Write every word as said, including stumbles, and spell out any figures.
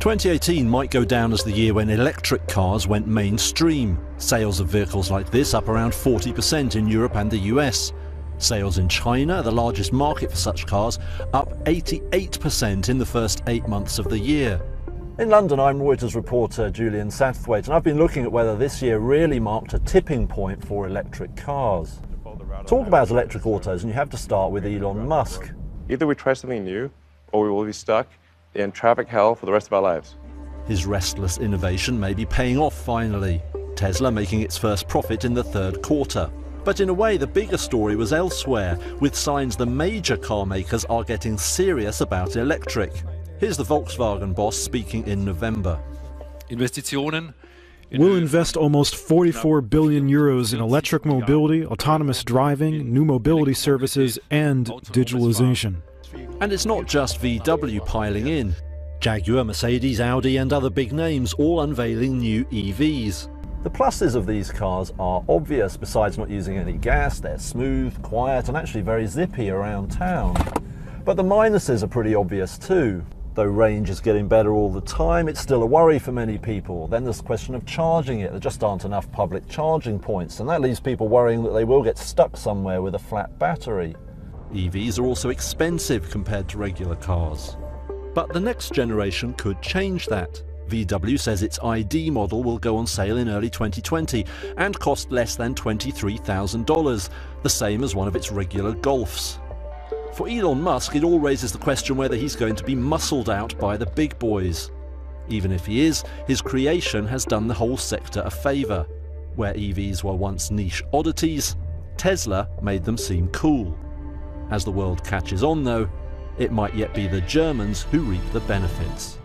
twenty eighteen might go down as the year when electric cars went mainstream. Sales of vehicles like this up around forty percent in Europe and the U S. Sales in China, the largest market for such cars, up eighty-eight percent in the first eight months of the year. In London, I'm Reuters reporter Julian Satterthwaite, and I've been looking at whether this year really marked a tipping point for electric cars. Talk about electric autos, and you have to start with Elon Musk. Either we try something new, or we will be stuck in traffic hell for the rest of our lives. His restless innovation may be paying off finally. Tesla making its first profit in the third quarter. But in a way, the bigger story was elsewhere, with signs the major car makers are getting serious about electric. Here's the Volkswagen boss speaking in November. We'll invest almost forty-four billion euros in electric mobility, autonomous driving, new mobility services, and digitalization. And it's not just V W piling in. Jaguar, Mercedes, Audi, and other big names all unveiling new E Vs. The pluses of these cars are obvious. Besides not using any gas, they're smooth, quiet, and actually very zippy around town. But the minuses are pretty obvious too. Though range is getting better all the time, it's still a worry for many people. Then there's the question of charging it. There just aren't enough public charging points, and that leaves people worrying that they will get stuck somewhere with a flat battery. E Vs are also expensive compared to regular cars. But the next generation could change that. V W says its I D model will go on sale in early twenty twenty and cost less than twenty-three thousand dollars, the same as one of its regular Golfs. For Elon Musk, it all raises the question whether he's going to be muscled out by the big boys. Even if he is, his creation has done the whole sector a favour. Where E Vs were once niche oddities, Tesla made them seem cool. As the world catches on, though, it might yet be the Germans who reap the benefits.